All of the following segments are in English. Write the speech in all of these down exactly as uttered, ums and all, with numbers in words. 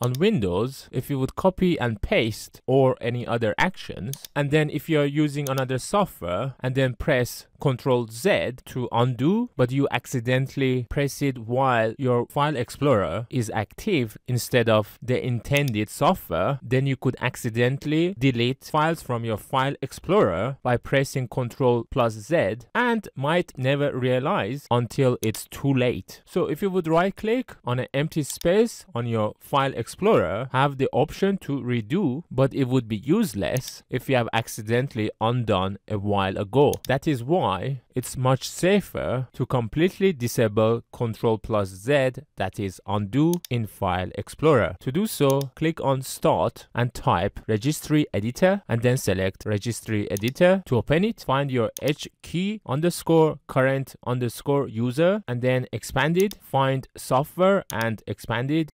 on Windows, if you would copy and paste or any other actions, and then if you're using another software and then press Control Z to undo, but you accidentally press it while your File Explorer is active instead of the intended software, then you could accidentally delete files from your File Explorer by pressing Control plus Z and might never realize until it's too late. So if you would right click on an empty space on your File Explorer, have the option to redo, but it would be useless if you have accidentally undone a while ago. That is why it's much safer to completely disable Control plus Z, that is undo, in File Explorer. To do so, click on Start and type Registry Editor and then select Registry Editor. To open it, find your H key underscore current underscore user and then expand it. Find Software and expand it.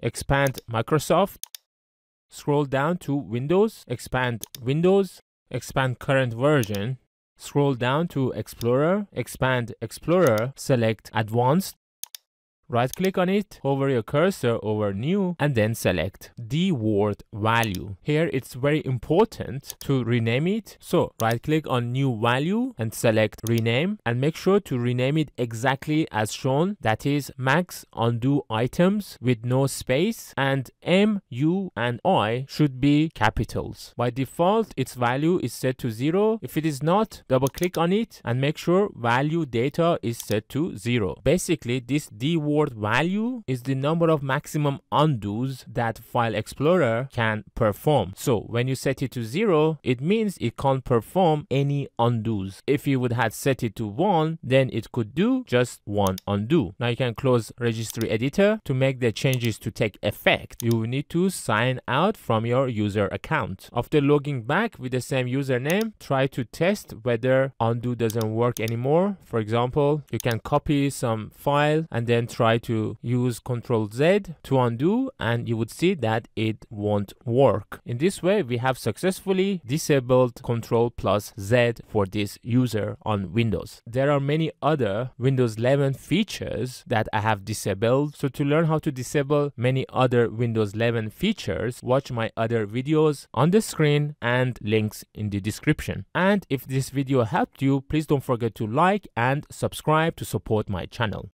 Expand Microsoft. Scroll down to Windows. Expand Windows. Expand Current Version. Scroll down to Explorer, expand Explorer, select Advanced, right-click on it, hover your cursor over New, and then select Dword Value. Here it's very important to rename it, so right-click on New Value and select Rename, and make sure to rename it exactly as shown, that is MaxUndoItems with no space, and M, U, and I should be capitals. By default, its value is set to zero. If it is not, double-click on it and make sure Value Data is set to zero. Basically, this Dword Value is the number of maximum undos that File Explorer can perform. So when you set it to zero, it means it can't perform any undos. If you would have set it to one, then it could do just one undo. Now you can close Registry Editor. To make the changes to take effect, you will need to sign out from your user account. After logging back with the same username, try to test whether undo doesn't work anymore. For example, you can copy some file and then try to use Control Z to undo, and you would see that it won't work. In this way, we have successfully disabled Control plus Z for this user on Windows. There are many other Windows eleven features that I have disabled. So to learn how to disable many other Windows eleven features, watch my other videos on the screen and links in the description. And if this video helped you, please don't forget to like and subscribe to support my channel.